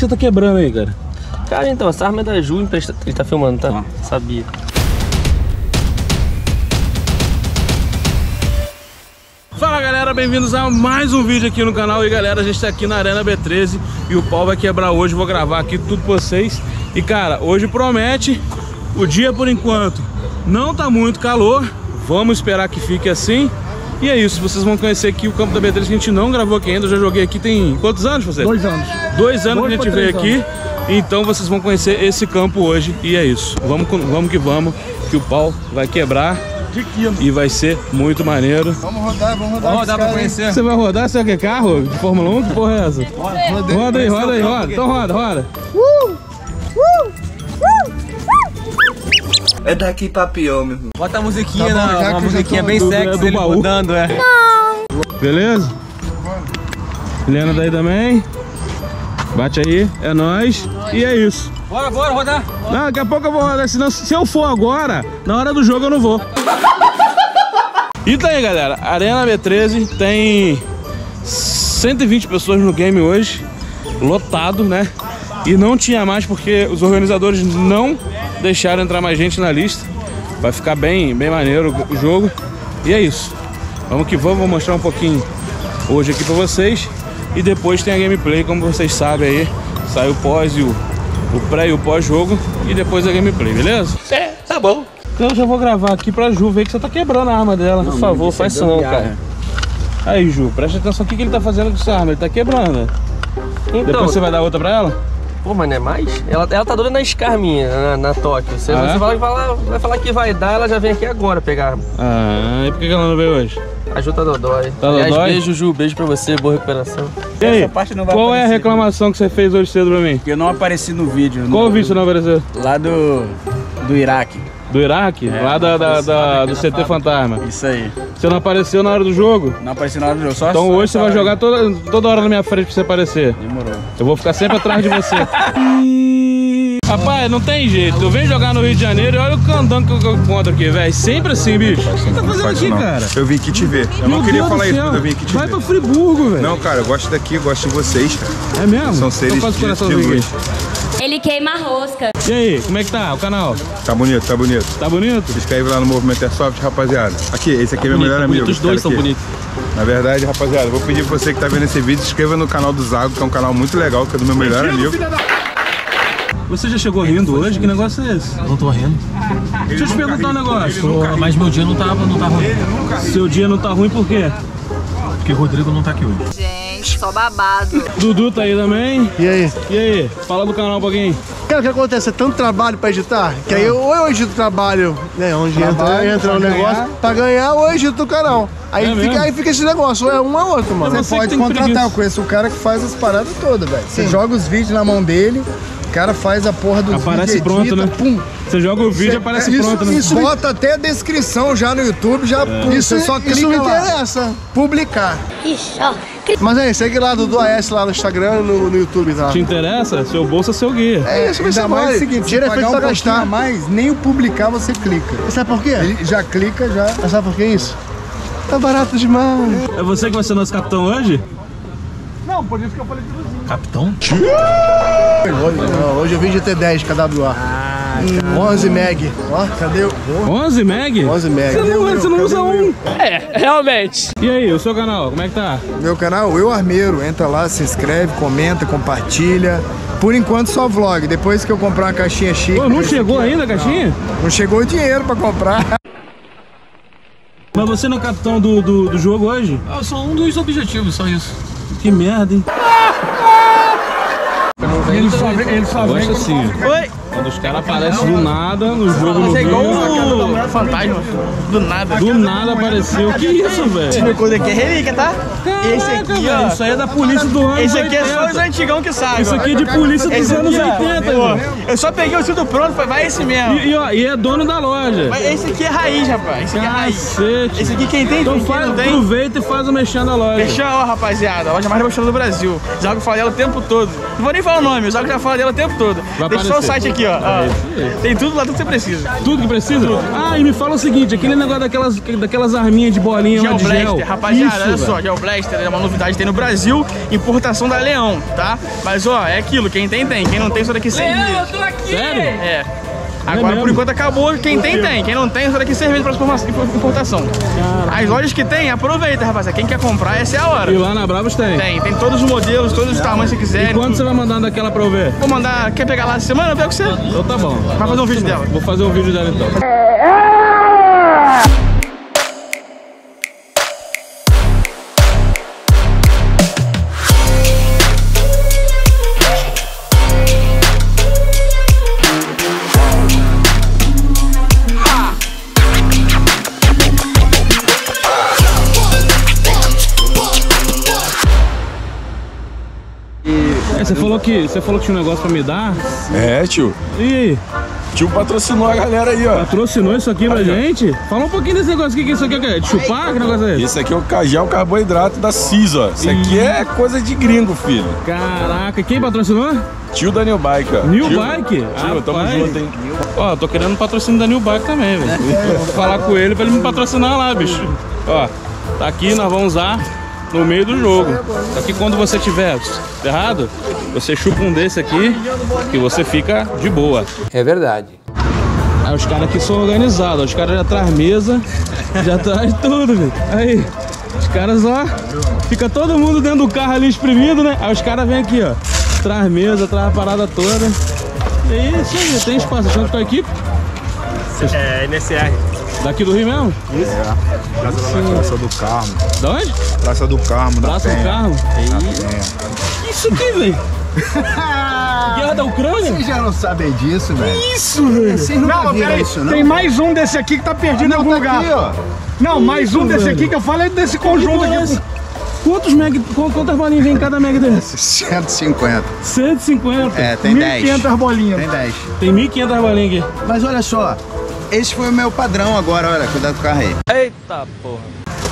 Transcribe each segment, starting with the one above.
que você tá quebrando aí, cara? Cara, então, essa arma é da Ju, ele tá filmando, tá? Tá. Sabia. Fala galera, bem-vindos a mais um vídeo aqui no canal. E galera, a gente tá aqui na Arena B13 e o pau vai quebrar hoje, vou gravar aqui tudo pra vocês. E cara, hoje promete, o dia por enquanto não tá muito calor, vamos esperar que fique assim. E é isso, vocês vão conhecer aqui o campo da B13 que a gente não gravou aqui ainda, eu já joguei aqui tem quantos anos você? 2 anos. 2 anos que a gente veio aqui, então vocês vão conhecer esse campo hoje e é isso. Vamos que o pau vai quebrar. E vai ser muito maneiro. Vamos rodar pra conhecer. Você vai rodar? Você quer carro de Fórmula 1? Que porra é essa? Roda aí. Então roda. É daqui pra pior, meu irmão. Bota a musiquinha, uma musiquinha bem sexy, ele rodando, é. Beleza? Helena daí também. Bate aí, é nóis. E é isso. Bora rodar. Não, daqui a pouco eu vou rodar, senão se eu for agora, na hora do jogo eu não vou. E tá aí, galera, Arena B13 tem 120 pessoas no game hoje, lotado, né? E não tinha mais porque os organizadores não deixaram entrar mais gente na lista. Vai ficar bem maneiro o jogo. E é isso. Vamos que vamos, vou mostrar um pouquinho hoje aqui pra vocês. E depois tem a gameplay, como vocês sabem aí, sai o pós e o pré e o pós-jogo e depois a gameplay, beleza? É, tá bom. Então eu já vou gravar aqui pra Ju ver que você tá quebrando a arma dela. Não, por favor, faz isso não, cara. Aí, Ju, presta atenção aqui que ele tá fazendo com essa arma, ele tá quebrando. Então, depois você vai dar outra pra ela? Pô, mas não é mais? Ela tá doida na escarminha, na Tóquio. Você vai falar que vai dar, ela já vem aqui agora pegar a arma. Ah, e por que ela não veio hoje? A Ju tá dodói. Aliás, beijo, Ju, beijo pra você, boa recuperação. E aí, essa parte não vai qual aparecer, é a reclamação né? Que você fez hoje cedo pra mim? Porque eu não apareci no vídeo. Qual vídeo você não apareceu? Lá do Iraque. Do Iraque? É, lá do CT Fantasma. Isso aí. Você não apareceu na hora do jogo? Não apareci na hora do jogo, só então hoje você vai jogar toda hora na minha frente pra você aparecer. Demorou. Eu vou ficar sempre atrás de você. Rapaz, não tem jeito. Eu venho jogar no Rio de Janeiro e olha o candango que eu encontro aqui, velho. Sempre assim, bicho. O que tá fazendo aqui, cara? Eu vim aqui te ver. Eu não queria falar isso, mas eu vim aqui te ver. Vai pra Friburgo, velho. Não, cara, eu gosto daqui, eu gosto de vocês. É mesmo? São seres de luz. Ele queima a rosca. E aí, como é que tá o canal? Tá bonito, tá bonito. Tá bonito? Se inscreve lá no Movimento Airsoft, rapaziada. Aqui, esse aqui é meu melhor amigo. Os dois são bonitos. Na verdade, rapaziada, vou pedir pra você que tá vendo esse vídeo, se inscreva no canal do Zago, que é um canal muito legal, que é do meu melhor amigo. Você já chegou rindo hoje? Que negócio é esse? Não tô rindo. Deixa eu te perguntar um negócio. Mas meu dia não tava ruim. Seu dia não tá ruim por quê? Porque o Rodrigo não tá aqui hoje. Gente, só babado. Dudu tá aí também. E aí? Fala do canal um pouquinho. Cara, o que acontece? É tanto trabalho pra editar, que aí eu edito o trabalho, né? Onde entra um negócio. Pra ganhar, eu edito o canal. Aí fica esse negócio, é um a outro, mano. Você pode contratar, eu conheço o cara que faz as paradas todas, velho. Você joga os vídeos na mão dele. O cara faz a porra do vídeo, aparece pronto, né? Pum. Você joga o vídeo e aparece pronto, né? Isso bota até a descrição já no YouTube, já você só clica lá. Isso me interessa, publicar. Ixi, ó. Mas aí, segue lá do AS lá no Instagram e no YouTube, tá? Te interessa? Seu bolso é seu guia. É isso, mas é o seguinte, se pagar um pouquinho a mais, nem o publicar você clica. Você sabe por quê? Ele já clica, já. Você sabe por que isso? Tá barato demais. É você que vai ser nosso capitão hoje? Não, por isso que eu falei de luzinho. Capitão? Hoje eu vim de T10 KWA. 11 mag. Ó, cadê o... 11 mag? 11 mag. Você não usa um. É, realmente. E aí, o seu canal, como é que tá? Meu canal, Eu Armeiro. Entra lá, se inscreve, comenta, compartilha. Por enquanto só vlog. Depois que eu comprar uma caixinha chique... Pô, não chegou ainda a caixinha? Não chegou o dinheiro pra comprar. Mas você não é capitão do jogo hoje? É só um dos objetivos, só isso. Que merda, hein? Ele só vem quando assim. Oi? Quando os caras aparecem do nada no jogo, no game. Fantasma. Do nada. Do nada apareceu. Que isso, velho? Esse meu coisa aqui é relíquia, tá? Caraca, esse aqui, ó. Isso aí é da polícia do ano 80. Esse aqui é só os antigão que sabem. Isso aqui é de polícia dos anos 80, ó. Eu só peguei o cinto pronto, foi vai esse mesmo. E é dono da loja. Mas esse aqui é raiz, rapaz. Esse aqui é raiz. Cacete. Esse aqui quem tem, então faz, aproveita e faz o mexendo na loja. Fechou, ó, rapaziada. A loja mais mexendo do Brasil. O Zago fala dela o tempo todo. Não vou nem falar o nome, o Zago já fala dela o tempo todo. Deixa só o site aqui, ó. ó. Tem tudo lá, tudo que você precisa. Tudo que precisa? Tudo. Ah, e me fala o seguinte, aquele negócio daquelas arminhas de bolinha lá de gel. Geo Blaster, rapaziada, olha só, Geo Blaster é uma novidade, tem no Brasil, importação da Leão, tá? Mas ó, é aquilo, quem tem, quem não tem só daqui 100 dias. Leão, eu tô aqui! Sério? É. Agora, por enquanto, acabou. Quem tem. Quem não tem, só daqui 6 meses para importação. Caramba. As lojas que tem, aproveita, rapaziada. Quem quer comprar, essa é a hora. E lá na Bravos tem? Tem todos os modelos, todos os tamanhos que você quiser. E quando você vai mandar daquela pra eu ver? Vou mandar. Quer pegar lá essa semana? Eu pego você. Então tá bom. Vai fazer um vídeo dela. Vou fazer um vídeo dela então. Você falou que tinha um negócio pra me dar? É, tio. E tio patrocinou a galera aí, ó. Patrocinou isso aqui pra gente? Fala um pouquinho desse negócio aqui, que isso aqui é de chupar? Que negócio é esse? Esse aqui é o cajal carboidrato da Cisa. Isso aqui é coisa de gringo, filho. Caraca, quem patrocinou? Tio Daniel Bike, ó. New Bike? Tio, tamo junto, hein? Ó, tô querendo um patrocínio da New Bike também, velho. Vou falar com ele pra ele me patrocinar lá, bicho. Ó, tá aqui, nós vamos usar no meio do jogo. Só que quando você tiver errado, você chupa um desse aqui e você fica de boa. É verdade. Aí os caras aqui são organizados, os caras já traz mesa, já traz tudo, velho. Aí, os caras lá, fica todo mundo dentro do carro ali espremido, né? Aí os caras vêm aqui, ó, traz mesa, traz a parada toda. E aí, isso aí, tem espaço, junto com a equipe? É, NSR. Daqui do Rio mesmo? Isso. É. Praça do Carmo. Da onde? Praça do Carmo, da Praça do Carmo? Que isso aqui, velho? Guerra da Ucrânia? Vocês já não sabem disso, velho. Que isso, velho? Não, peraí. Tem mais um desse aqui que tá perdido em algum lugar. Aqui, ó. Não, isso, mais um desse aqui que eu falo é desse conjunto aqui. Quantas bolinhas vem em cada mega desse? 150. 150? É, tem 10. 1.500 bolinhas. Tem 10. Tem 1.500 bolinhas aqui. Mas olha só. Esse foi o meu padrão agora, olha, cuidado com o carro aí. Eita porra!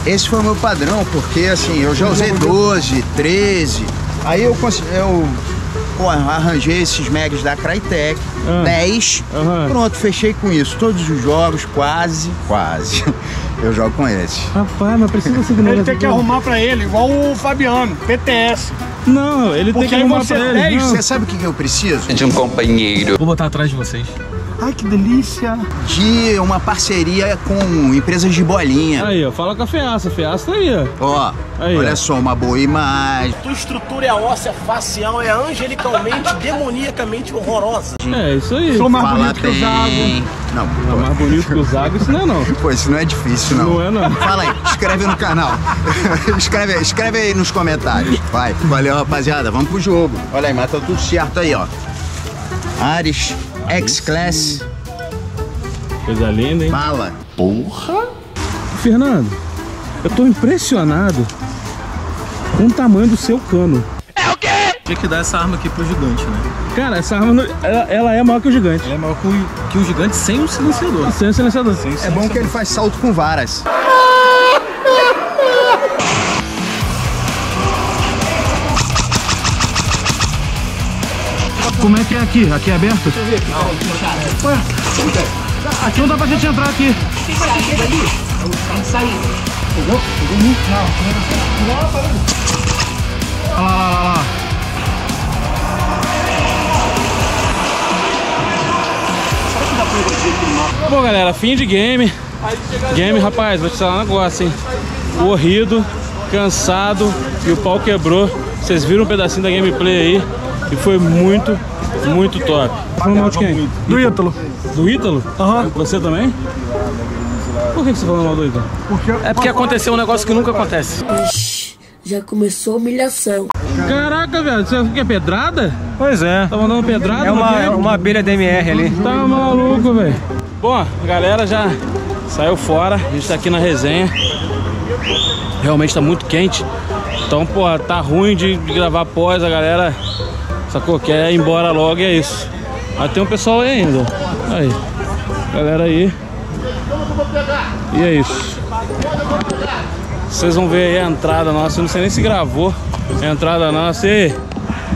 Esse foi o meu padrão, porque assim, eu já usei 12, 13, aí eu arranjei esses megas da Crytek, 10, pronto, fechei com isso. Todos os jogos, quase, eu jogo com esse. Rapaz, mas precisa ser grande. Ele tem que arrumar pra ele, igual o Fabiano, PTS. Não, ele tem que arrumar pra ele. 10, você sabe o que eu preciso? De um companheiro. Vou botar atrás de vocês. Ai, que delícia! De uma parceria com empresas de bolinha. Aí, ó, fala com a Feaça tá aí, ó. Ó, olha só, uma boa imagem. Tua estrutura é óssea, facial, é angelicalmente, demoniacamente horrorosa. É, isso aí. Sou mais bonito que o Zago. Não, pô. Mais bonito que o Zago, isso não é não. Pô, isso não é difícil, não. Não é não. Fala aí, escreve no canal. escreve aí nos comentários. Vai, valeu, rapaziada, vamos pro jogo. Olha aí, mas tá tudo certo aí, ó. Ares. X-Class. Coisa linda, hein? Mala. Porra! Fernando, eu tô impressionado com o tamanho do seu cano. É o quê? Tinha que dar essa arma aqui pro gigante, né? Cara, essa arma, ela é maior que o gigante. Ela é maior que o gigante sem o silenciador. Sem o silenciador. Sem o silenciador. É bom que ele faz salto com varas. Como é que é aqui? Aqui é aberto? Deixa eu ver aqui. Não, ué, aqui não dá pra gente entrar aqui. Tem que sair dali. Tem que sair. Pegou? Pegou muito? Não. Não, parou. Olha lá. Será que dá pra invadir aqui no... Bom, galera, fim de game. Game, rapaz, vou te falar um negócio, hein. Corrido, cansado e o pau quebrou. Vocês viram um pedacinho da gameplay aí. E foi muito top. Falando mal de quem? Do Ítalo. Do Ítalo? Aham. Você também? Por que você falou mal do Ítalo? É porque aconteceu um negócio que nunca acontece. Ixi, já começou a humilhação. Caraca, velho, você quer pedrada? Pois é. Tá mandando pedrada? É uma abelha DMR ali. Tá maluco, velho. Bom, a galera já saiu fora. A gente tá aqui na resenha. Realmente tá muito quente. Então, pô, tá ruim de gravar pós, a galera... Sacou? Quer ir embora logo e é isso. Mas tem um pessoal aí ainda. Aí. Galera aí. E é isso. Vocês vão ver aí a entrada nossa. Eu não sei nem se gravou a entrada nossa. E aí?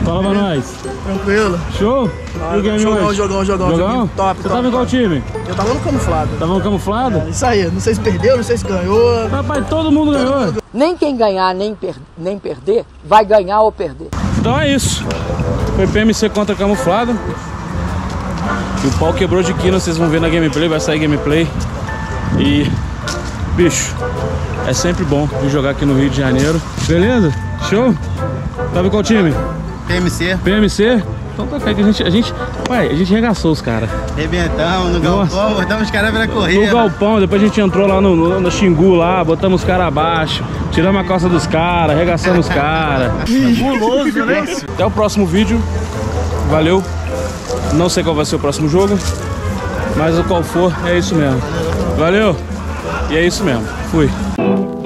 Fala pra nós. Tranquilo. Show? Ah, e o game jogão, jogão. Top. Você tava em qual time? Eu tava no camuflado. Tava no camuflado? É, isso aí. Não sei se perdeu, não sei se ganhou. Rapaz, todo mundo ganhou. Nem quem ganhar, nem perder, vai ganhar ou perder. Então é isso. Foi PMC contra camuflado. E o pau quebrou de quina, vocês vão ver na gameplay, vai sair gameplay. E, bicho, é sempre bom vir jogar aqui no Rio de Janeiro. Beleza? Show? Tava em qual time? PMC. PMC? Então tá, cara, que a gente regaçou os caras. Rebentamos no galpão, botamos os caras pra correr. No galpão, depois a gente entrou lá no Xingu lá, botamos os caras abaixo, tiramos a calça dos caras, regaçamos os caras. Guloso, né? Até o próximo vídeo. Valeu. Não sei qual vai ser o próximo jogo, mas o qual for, é isso mesmo. Valeu! E é isso mesmo. Fui.